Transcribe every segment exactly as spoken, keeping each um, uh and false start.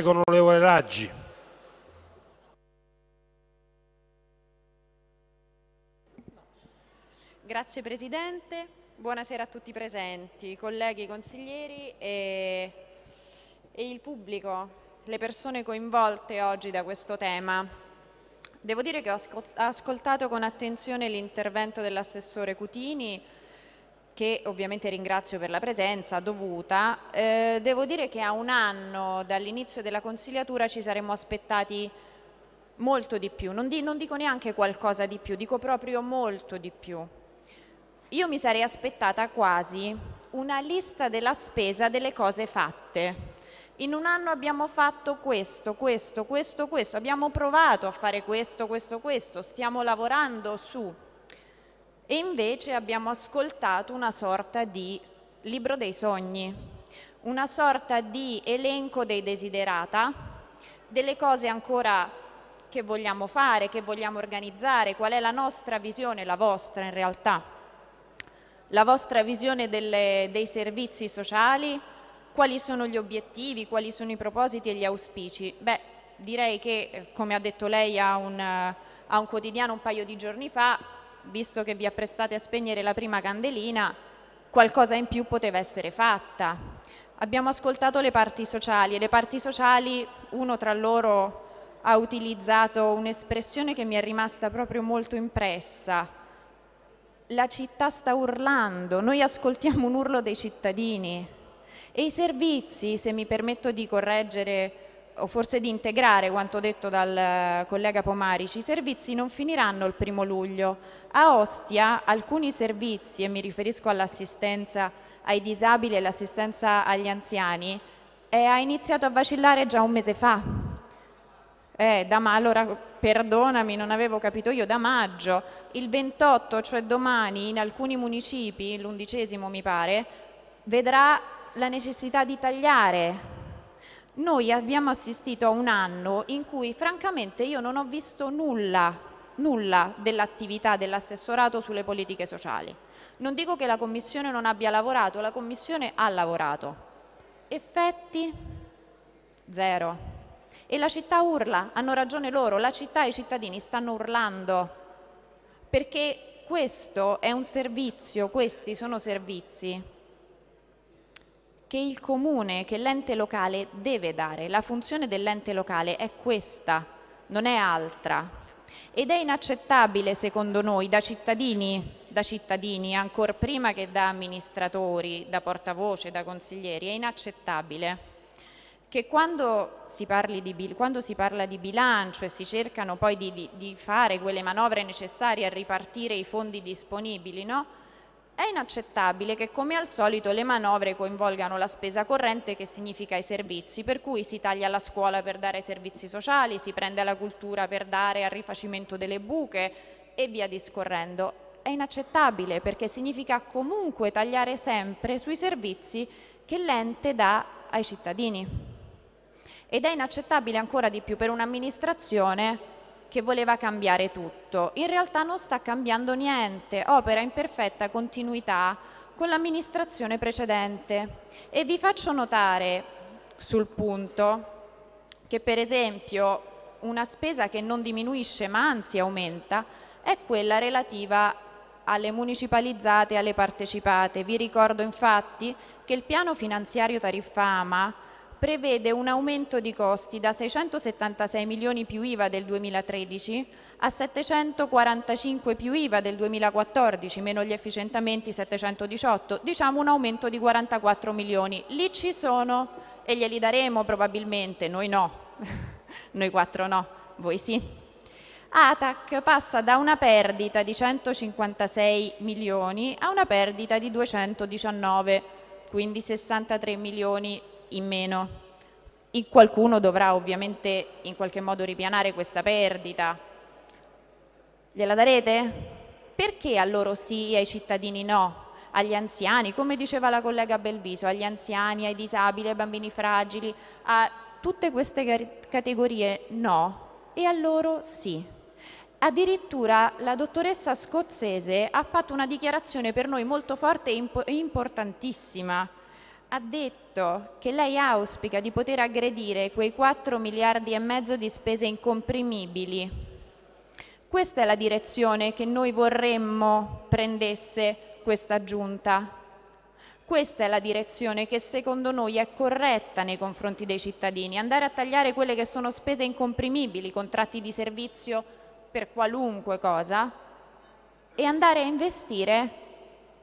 Prego, onorevole Raggi. Grazie Presidente, buonasera a tutti i presenti, colleghi consiglieri e, e il pubblico, le persone coinvolte oggi da questo tema. Devo dire che ho ascoltato con attenzione l'intervento dell'assessore Cutini, che ovviamente ringrazio per la presenza dovuta. Eh, devo dire che a un anno dall'inizio della consigliatura ci saremmo aspettati molto di più, non, di, non dico neanche qualcosa di più, dico proprio molto di più. Io mi sarei aspettata quasi una lista della spesa delle cose fatte. In un anno abbiamo fatto questo, questo, questo, questo, abbiamo provato a fare questo, questo, questo, stiamo lavorando su... E invece abbiamo ascoltato una sorta di libro dei sogni, una sorta di elenco dei desiderata, delle cose ancora che vogliamo fare, che vogliamo organizzare, qual è la nostra visione, la vostra in realtà, la vostra visione delle, dei servizi sociali, quali sono gli obiettivi, quali sono i propositi e gli auspici. Beh, direi che, come ha detto lei a un, a un quotidiano un paio di giorni fa, visto che vi apprestate a spegnere la prima candelina, qualcosa in più poteva essere fatta. Abbiamo ascoltato le parti sociali e le parti sociali, uno tra loro ha utilizzato un'espressione che mi è rimasta proprio molto impressa. La città sta urlando, noi ascoltiamo un urlo dei cittadini. E i servizi, se mi permetto di correggere o forse di integrare quanto detto dal collega Pomarici, i servizi non finiranno il primo luglio. A Ostia alcuni servizi, e mi riferisco all'assistenza ai disabili e all'assistenza agli anziani, eh, ha iniziato a vacillare già un mese fa. Eh, da ma- allora, perdonami, non avevo capito io, da maggio. Il ventotto, cioè domani, in alcuni municipi, l'undicesimo mi pare, vedrà la necessità di tagliare. Noi abbiamo assistito a un anno in cui francamente io non ho visto nulla, nulla dell'attività dell'assessorato sulle politiche sociali. Non dico che la Commissione non abbia lavorato, la Commissione ha lavorato. Effetti? Zero. E la città urla, hanno ragione loro, la città e i cittadini stanno urlando, perché questo è un servizio, questi sono servizi che il comune, che l'ente locale deve dare. La funzione dell'ente locale è questa, non è altra. Ed è inaccettabile, secondo noi, da cittadini, da cittadini, ancor prima che da amministratori, da portavoce, da consiglieri, è inaccettabile che quando si, parli di, quando si parla di bilancio e si cercano poi di, di, di fare quelle manovre necessarie a ripartire i fondi disponibili, no? È inaccettabile che, come al solito, le manovre coinvolgano la spesa corrente, che significa i servizi, per cui si taglia alla scuola per dare ai servizi sociali, si prende alla cultura per dare al rifacimento delle buche e via discorrendo. È inaccettabile perché significa comunque tagliare sempre sui servizi che l'ente dà ai cittadini. Ed è inaccettabile ancora di più per un'amministrazione che voleva cambiare tutto. In realtà non sta cambiando niente, opera in perfetta continuità con l'amministrazione precedente. E vi faccio notare sul punto che, per esempio, una spesa che non diminuisce ma anzi aumenta è quella relativa alle municipalizzate e alle partecipate. Vi ricordo infatti che il piano finanziario tariffa A M A prevede un aumento di costi da seicentosettantasei milioni più I V A del duemilatredici a settecentoquarantacinque più I V A del duemilaquattordici, meno gli efficientamenti settecentodiciotto, diciamo un aumento di quarantaquattro milioni. Lì ci sono e glieli daremo probabilmente, noi no, noi quattro no, voi sì. A T A C passa da una perdita di centocinquantasei milioni a una perdita di duecentodiciannove, quindi sessantatré milioni in meno. E qualcuno dovrà ovviamente in qualche modo ripianare questa perdita. Gliela darete? Perché a loro sì e ai cittadini no? Agli anziani, come diceva la collega Belviso, agli anziani, ai disabili, ai bambini fragili, a tutte queste categorie no e a loro sì. Addirittura la dottoressa Scozzese ha fatto una dichiarazione per noi molto forte e importantissima. ha detto che lei auspica di poter aggredire quei quattro miliardi e mezzo di spese incomprimibili. Questa è la direzione che noi vorremmo prendesse questa Giunta. Questa è la direzione che secondo noi è corretta nei confronti dei cittadini, andare a tagliare quelle che sono spese incomprimibili, contratti di servizio per qualunque cosa, e andare a investire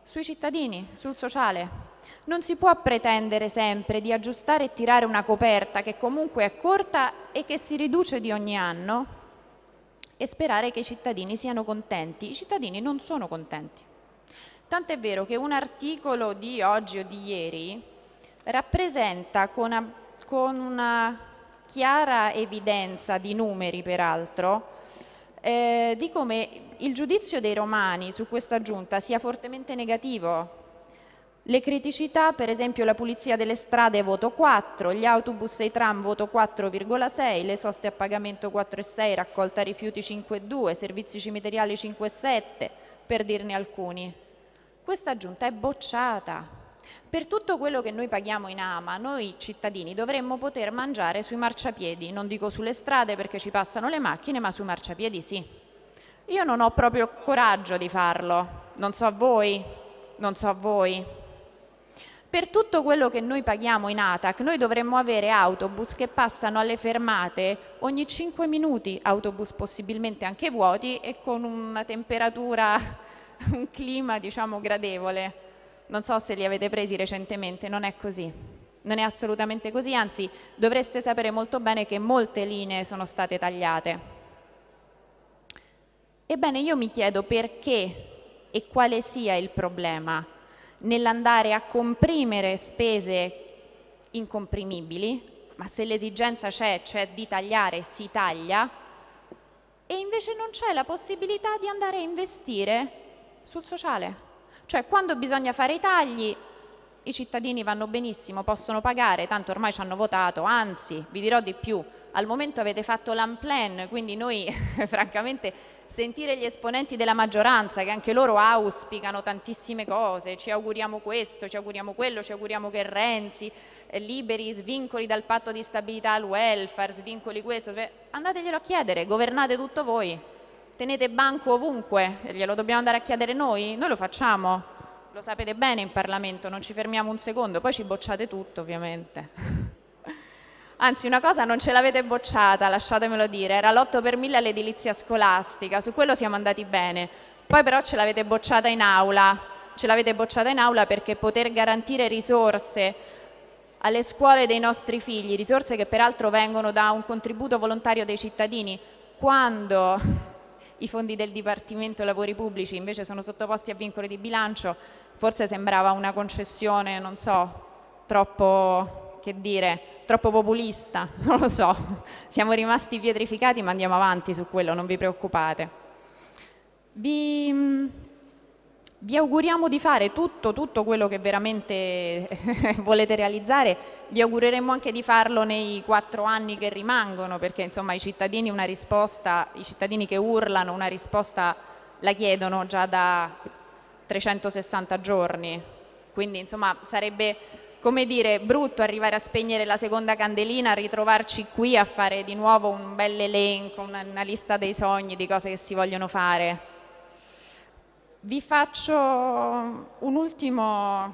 sui cittadini, sul sociale. Non si può pretendere sempre di aggiustare e tirare una coperta che comunque è corta e che si riduce di ogni anno e sperare che i cittadini siano contenti. I cittadini non sono contenti. Tant'è vero che un articolo di oggi o di ieri rappresenta con una, con una chiara evidenza di numeri, peraltro, eh, di come il giudizio dei romani su questa giunta sia fortemente negativo. Le criticità, per esempio la pulizia delle strade, voto quattro, gli autobus e i tram voto quattro virgola sei, le soste a pagamento quattro virgola sei, raccolta rifiuti cinque virgola due, servizi cimiteriali cinque virgola sette, per dirne alcuni. Questa giunta è bocciata. Per tutto quello che noi paghiamo in A M A, noi cittadini dovremmo poter mangiare sui marciapiedi, non dico sulle strade perché ci passano le macchine, ma sui marciapiedi sì. Io non ho proprio coraggio di farlo, non so a voi, non so a voi. Per tutto quello che noi paghiamo in ATAC, noi dovremmo avere autobus che passano alle fermate ogni cinque minuti, autobus possibilmente anche vuoti e con una temperatura, un clima diciamo gradevole. Non so se li avete presi recentemente, non è così. Non è assolutamente così, anzi dovreste sapere molto bene che molte linee sono state tagliate. Ebbene, io mi chiedo perché e quale sia il problema nell'andare a comprimere spese incomprimibili, ma se l'esigenza c'è, c'è di tagliare, si taglia, e invece non c'è la possibilità di andare a investire sul sociale. Cioè, quando bisogna fare i tagli, i cittadini vanno benissimo, possono pagare, tanto ormai ci hanno votato, anzi, vi dirò di più, al momento avete fatto l'unplan, quindi noi, francamente, sentire gli esponenti della maggioranza, che anche loro auspicano tantissime cose, ci auguriamo questo, ci auguriamo quello, ci auguriamo che Renzi liberi, svincoli dal patto di stabilità al welfare, svincoli questo, andateglielo a chiedere, governate tutto voi, tenete banco ovunque, glielo dobbiamo andare a chiedere noi? Noi lo facciamo, lo sapete bene in Parlamento, non ci fermiamo un secondo, poi ci bocciate tutto ovviamente. Anzi, una cosa non ce l'avete bocciata, lasciatemelo dire, era l'otto per mille all'edilizia scolastica, su quello siamo andati bene. Poi però ce l'avete bocciata in aula, ce l'avete bocciata in aula perché poter garantire risorse alle scuole dei nostri figli, risorse che peraltro vengono da un contributo volontario dei cittadini, quando i fondi del Dipartimento Lavori Pubblici invece sono sottoposti a vincoli di bilancio, forse sembrava una concessione, non so, troppo, che dire, troppo populista, non lo so, siamo rimasti pietrificati, ma andiamo avanti su quello, non vi preoccupate. Vi, vi auguriamo di fare tutto, tutto quello che veramente volete realizzare, vi augureremo anche di farlo nei quattro anni che rimangono, perché insomma i cittadini una risposta, i cittadini che urlano una risposta la chiedono già da trecentosessanta giorni, quindi insomma sarebbe, come dire, brutto arrivare a spegnere la seconda candelina, a ritrovarci qui a fare di nuovo un bel elenco, una, una lista dei sogni, di cose che si vogliono fare. Vi faccio un ultimo,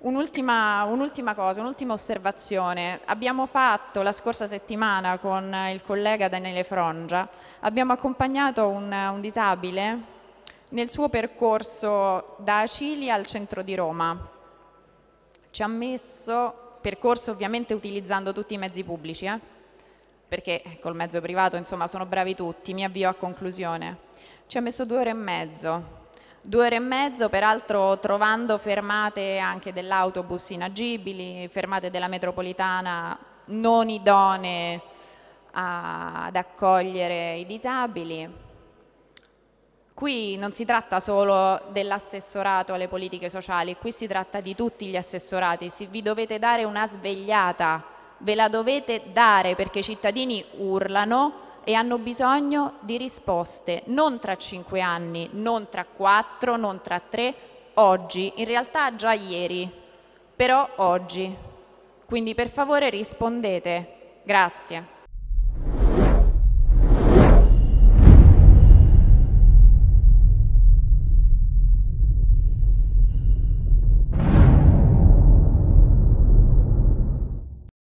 un'ultima, un'ultima cosa, un'ultima osservazione. Abbiamo fatto la scorsa settimana con il collega Daniele Frongia, abbiamo accompagnato un, un disabile nel suo percorso da Acilia al centro di Roma. Ci ha messo, percorso ovviamente utilizzando tutti i mezzi pubblici, eh? Perché col mezzo privato insomma sono bravi tutti, mi avvio a conclusione. Ci ha messo due ore e mezzo, due ore e mezzo peraltro trovando fermate anche dell'autobus inagibili, fermate della metropolitana non idonee a, ad accogliere i disabili. Qui non si tratta solo dell'assessorato alle politiche sociali, qui si tratta di tutti gli assessorati, vi dovete dare una svegliata, ve la dovete dare perché i cittadini urlano e hanno bisogno di risposte, non tra cinque anni, non tra quattro, non tra tre, oggi, in realtà già ieri, però oggi. Quindi per favore rispondete. Grazie.